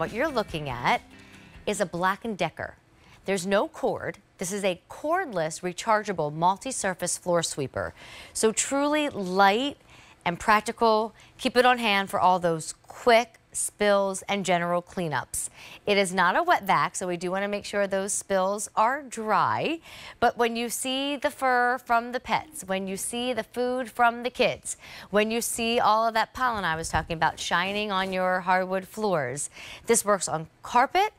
What you're looking at is a Black & Decker. There's no cord. This is a cordless, rechargeable, multi-surface floor sweeper. So truly light and practical. Keep it on hand for all those quick spills and general cleanups. It is not a wet vac, so we do want to make sure those spills are dry. But when you see the fur from the pets, when you see the food from the kids, when you see all of that pollen I was talking about shining on your hardwood floors, this works on carpet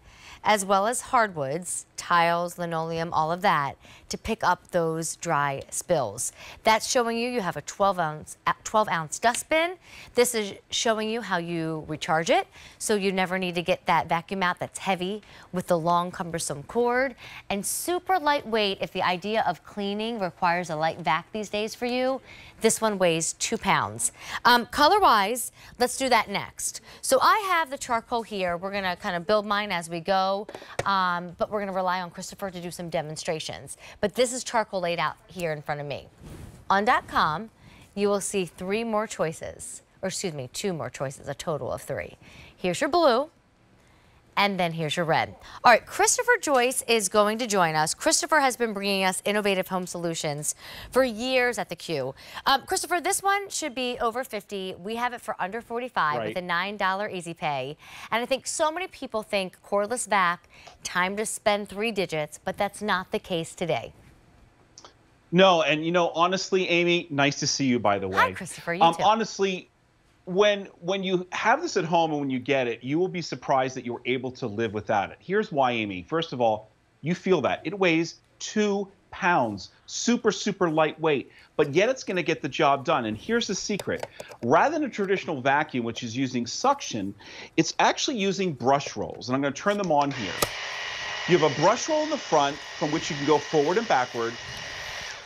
as well as hardwoods, tiles, linoleum, all of that, to pick up those dry spills. That's showing you have a 12-ounce dustbin. This is showing you how you recharge it, so you never need to get that vacuum out that's heavy with the long, cumbersome cord. And super lightweight, if the idea of cleaning requires a light vac these days for you, this one weighs 2 pounds. Color-wise, let's do that next. So I have the charcoal here. We're gonna kind of build mine as we go, but we're gonna rely on Christopher to do some demonstrations. But this is charcoal laid out here in front of me. On .com, you will see three more choices, or excuse me, two more choices, a total of three. Here's your blue, and then here's your red. All right, Christopher Joyce is going to join us. Christopher has been bringing us innovative home solutions for years at the Q. Christopher, this one should be over 50. We have it for under 45 right, with a $9 easy pay. And I think so many people think cordless vac, time to spend 3 digits, but that's not the case today. No, and you know, honestly, Amy, nice to see you, by the way. Hi, Christopher, you too. Honestly, when you have this at home and when you get it, you will be surprised that you're able to live without it. Here's why, Amy. First of all, you feel that. It weighs 2 pounds. Super, super lightweight, but yet it's going to get the job done. And here's the secret. Rather than a traditional vacuum, which is using suction, it's actually using brush rolls. And I'm going to turn them on here. You have a brush roll in the front from which you can go forward and backward,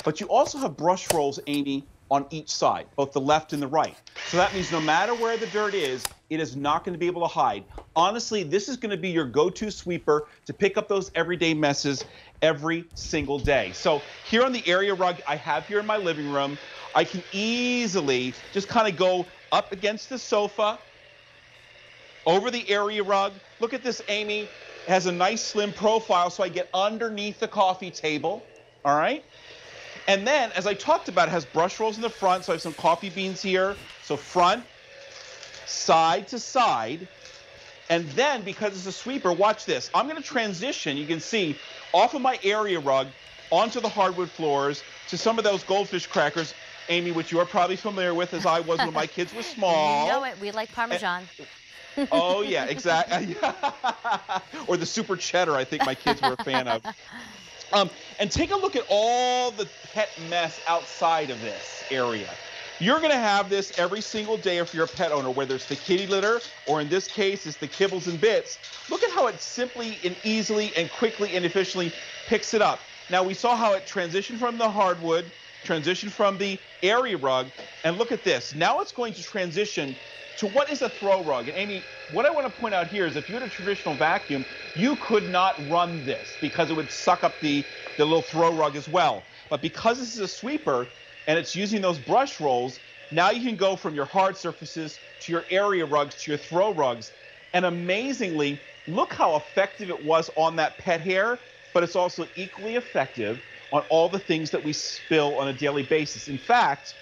but you also have brush rolls, Amy, on each side, both the left and the right. So that means no matter where the dirt is, it is not going to be able to hide. Honestly, this is going to be your go-to sweeper to pick up those everyday messes every single day. So here on the area rug I have here in my living room, I can easily just kind of go up against the sofa, over the area rug. Look at this, Amy. It has a nice slim profile, so I get underneath the coffee table, all right? And then, as I talked about, it has brush rolls in the front, so I have some coffee beans here. So front, side to side. And then, because it's a sweeper, watch this. I'm going to transition, you can see, off of my area rug onto the hardwood floors to some of those goldfish crackers, Amy, which you are probably familiar with, as I was when my kids were small. You know it. We like Parmesan. Oh, yeah, exactly. Or the super cheddar, I think my kids were a fan of. And take a look at all the pet mess outside of this area. You're going to have this every single day if you're a pet owner, whether it's the kitty litter or in this case, it's the kibbles and bits. Look at how it simply and easily and quickly and efficiently picks it up. Now, we saw how it transitioned from the hardwood, transitioned from the area rug, and look at this. Now it's going to transition to what is a throw rug. And Amy, what I want to point out here is if you had a traditional vacuum, you could not run this because it would suck up the little throw rug as well. But because this is a sweeper and it's using those brush rolls, now you can go from your hard surfaces to your area rugs to your throw rugs. And amazingly, look how effective it was on that pet hair, but it's also equally effective on all the things that we spill on a daily basis. In fact,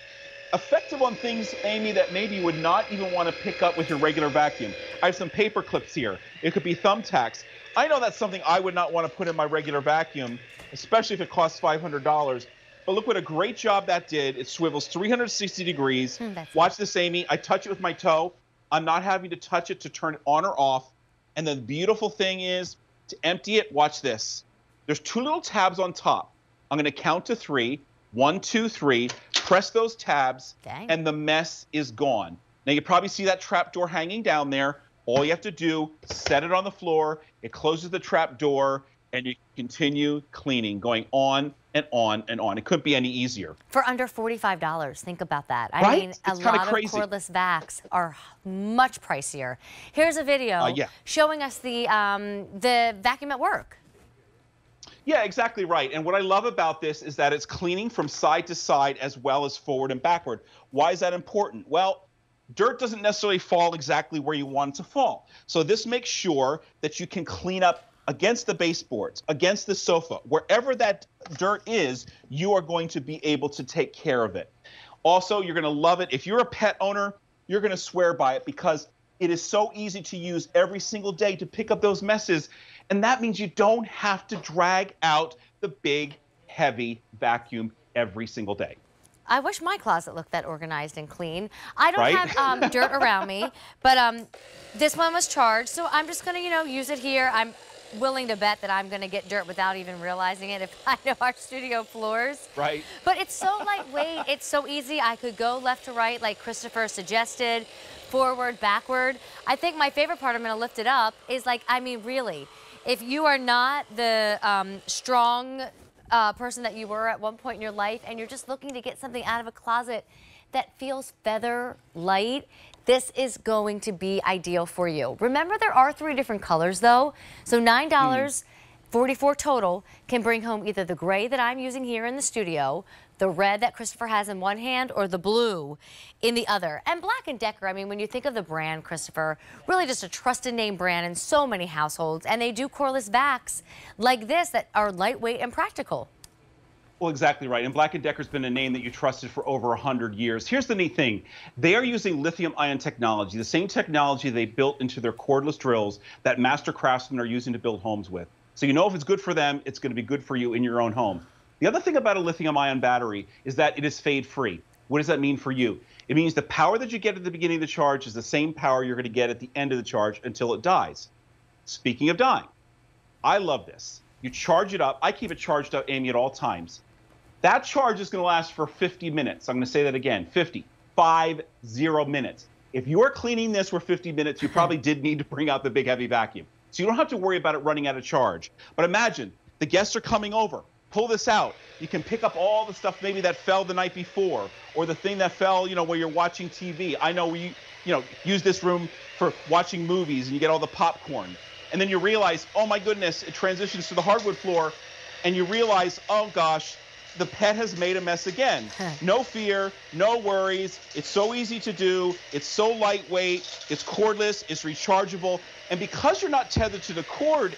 effective on things, Amy, that maybe you would not even want to pick up with your regular vacuum. I have some paper clips here. It could be thumbtacks. I know that's something I would not want to put in my regular vacuum, especially if it costs $500. But look what a great job that did. It swivels 360 degrees. Watch this, Amy. I touch it with my toe. I'm not having to touch it to turn it on or off. And the beautiful thing is to empty it, watch this. There's 2 little tabs on top. I'm going to count to 3. 1, 2, 3. Press those tabs, dang, and the mess is gone. Now, you probably see that trap door hanging down there. All you have to do, set it on the floor, it closes the trap door, and you continue cleaning, going on and on and on. It couldn't be any easier. For under $45, think about that. I right? mean, it's a lot crazy. Of cordless vacs are much pricier. Here's a video showing us the vacuum at work. Yeah, exactly right. And what I love about this is that it's cleaning from side to side as well as forward and backward. Why is that important? Well, dirt doesn't necessarily fall exactly where you want it to fall. So this makes sure that you can clean up against the baseboards, against the sofa. Wherever that dirt is, you are going to be able to take care of it. Also, you're going to love it. If you're a pet owner, you're going to swear by it because it is so easy to use every single day to pick up those messes. And that means you don't have to drag out the big, heavy vacuum every single day. I wish my closet looked that organized and clean. I don't have dirt around me, but this one was charged, so I'm just going to, you know, use it here. I'm willing to bet that I'm going to get dirt without even realizing it if I know our studio floors. Right. But it's so lightweight. It's so easy. I could go left to right like Christopher suggested, forward, backward. I think my favorite part, I'm going to lift it up, is like, I mean, really, if you are not the strong person that you were at one point in your life and you're just looking to get something out of a closet that feels feather light, this is going to be ideal for you. Remember, there are 3 different colors though, so $9.44 total can bring home either the gray that I'm using here in the studio, the red that Christopher has in one hand, or the blue in the other. And Black & Decker, I mean, when you think of the brand, Christopher, really just a trusted name brand in so many households, and they do coreless vacs like this that are lightweight and practical. Well, exactly right. And Black & Decker's been a name that you trusted for over 100 years. Here's the neat thing. They are using lithium-ion technology, the same technology they built into their cordless drills that master craftsmen are using to build homes with. So you know if it's good for them, it's going to be good for you in your own home. The other thing about a lithium-ion battery is that it is fade-free. What does that mean for you? It means the power that you get at the beginning of the charge is the same power you're going to get at the end of the charge until it dies. Speaking of dying, I love this. You charge it up. I keep it charged up, Amy, at all times. That charge is going to last for 50 minutes. I'm going to say that again, 50 minutes. If you're cleaning this for 50 minutes, you probably did need to bring out the big, heavy vacuum. So you don't have to worry about it running out of charge. But imagine the guests are coming over. Pull this out. You can pick up all the stuff maybe that fell the night before, or the thing that fell, you know, while you're watching TV. I know we, you know, use this room for watching movies, and you get all the popcorn. And then you realize, oh my goodness, it transitions to the hardwood floor, and you realize, oh gosh, the pet has made a mess again. No fear, no worries. It's so easy to do. It's so lightweight. It's cordless. It's rechargeable. And because you're not tethered to the cord,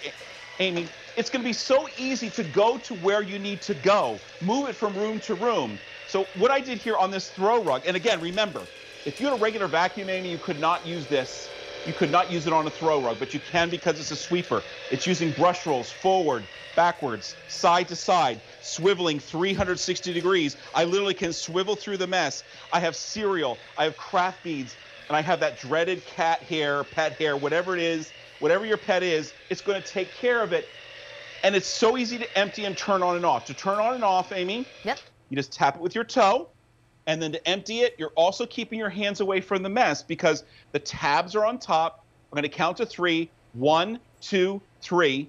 Amy, it's going to be so easy to go to where you need to go. Move it from room to room. So what I did here on this throw rug, and again, remember, if you had a regular vacuum, Amy, you could not use this. You could not use it on a throw rug, but you can because it's a sweeper. It's using brush rolls forward, backwards, side to side, swiveling 360 degrees. I literally can swivel through the mess. I have cereal, I have craft beads, and I have that dreaded cat hair, pet hair, whatever it is, whatever your pet is, it's going to take care of it. And it's so easy to empty and turn on and off. To turn on and off, Amy, yep, you just tap it with your toe. And then to empty it, you're also keeping your hands away from the mess because the tabs are on top. I'm going to count to 3. 1, 2, 3.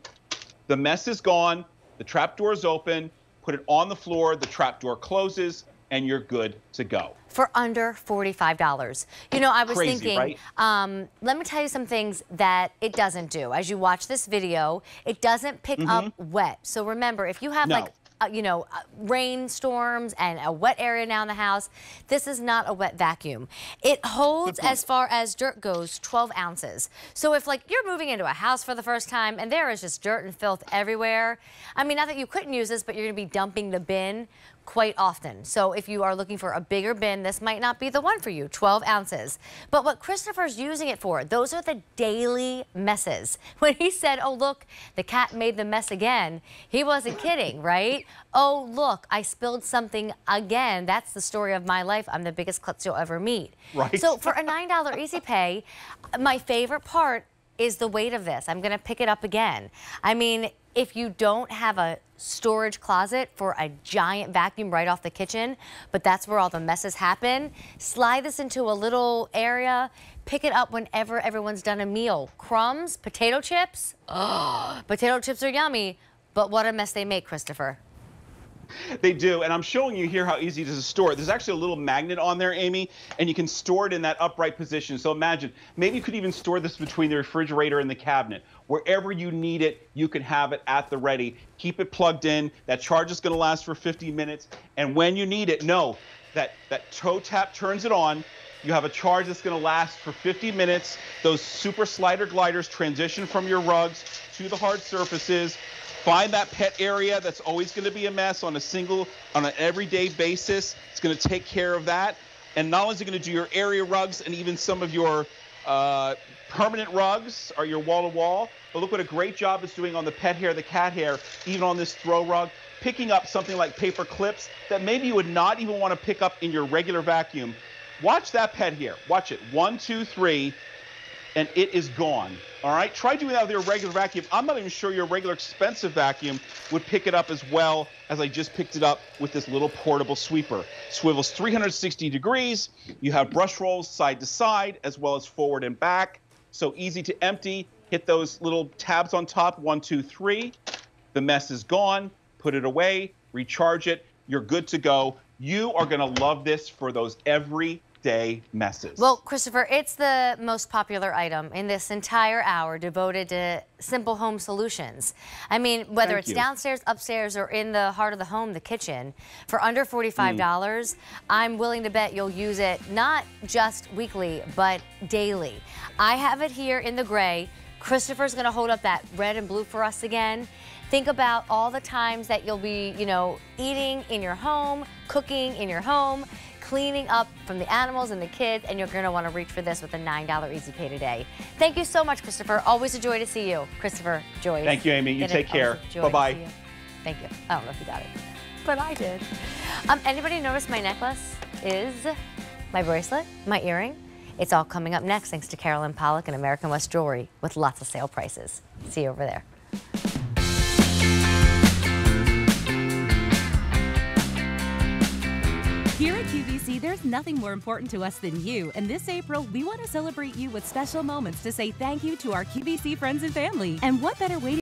The mess is gone. The trap door is open. Put it on the floor. The trap door closes, and you're good to go. For under $45. You know, I was crazy, thinking, right? Let me tell you some things that it doesn't do. As you watch this video, it doesn't pick up wet. So remember, if you have like, you know, rainstorms and a wet area now in the house, this is not a wet vacuum. It holds, as far as dirt goes, 12 ounces. So if, like, you're moving into a house for the first time and there is just dirt and filth everywhere, I mean, not that you couldn't use this, but you're going to be dumping the bin quite often. So if you are looking for a bigger bin, this might not be the one for you, 12 ounces. But what Christopher's using it for, those are the daily messes. When he said, oh, look, the cat made the mess again, he wasn't kidding, right? Oh, look, I spilled something again. That's the story of my life. I'm the biggest klutz you'll ever meet. Right. So for a $9 Easy Pay, my favorite part is the weight of this. I'm going to pick it up again. I mean, if you don't have a storage closet for a giant vacuum right off the kitchen, but that's where all the messes happen, slide this into a little area, pick it up whenever everyone's done a meal. Crumbs, potato chips, oh, potato chips are yummy, but what a mess they make, Christopher. They do, and I'm showing you here how easy it is to store it. There's actually a little magnet on there, Amy, and you can store it in that upright position. So imagine, maybe you could even store this between the refrigerator and the cabinet. Wherever you need it, you can have it at the ready. Keep it plugged in. That charge is going to last for 50 minutes. And when you need it, know that toe tap turns it on. You have a charge that's going to last for 50 minutes. Those super slider gliders transition from your rugs to the hard surfaces. Find that pet area that's always going to be a mess on an everyday basis. It's going to take care of that. And not only is it going to do your area rugs and even some of your permanent rugs or your wall-to-wall, but look what a great job it's doing on the pet hair, the cat hair, even on this throw rug, picking up something like paper clips that maybe you would not even want to pick up in your regular vacuum. Watch that pet hair. Watch it. 1, 2, 3, and it is gone. All right? Try doing that with your regular vacuum. I'm not even sure your regular expensive vacuum would pick it up as well as I just picked it up with this little portable sweeper. Swivels 360 degrees. You have brush rolls side to side as well as forward and back. So easy to empty. Hit those little tabs on top. 1, 2, 3. The mess is gone. Put it away. Recharge it. You're good to go. You are going to love this for those everyday messes. Well, Christopher, it's the most popular item in this entire hour devoted to simple home solutions. I mean, whether it's downstairs, upstairs, or in the heart of the home, the kitchen, for under $45, I'm willing to bet you'll use it not just weekly, but daily. I have it here in the gray. Christopher's going to hold up that red and blue for us again. Think about all the times that you'll be, you know, eating in your home, cooking in your home, cleaning up from the animals and the kids, and you're going to want to reach for this with a $9 Easy Pay today. Thank you so much, Christopher. Always a joy to see you. Christopher Joyce. Thank you, Amy. You take care. Bye-bye. Thank you. I don't know if you got it, but I did. Anybody notice my necklace is my bracelet, my earring? It's all coming up next thanks to Carolyn Pollock and American West Jewelry with lots of sale prices. See you over there. Here at QVC, there's nothing more important to us than you, and this April, we want to celebrate you with special moments to say thank you to our QVC friends and family. And what better way to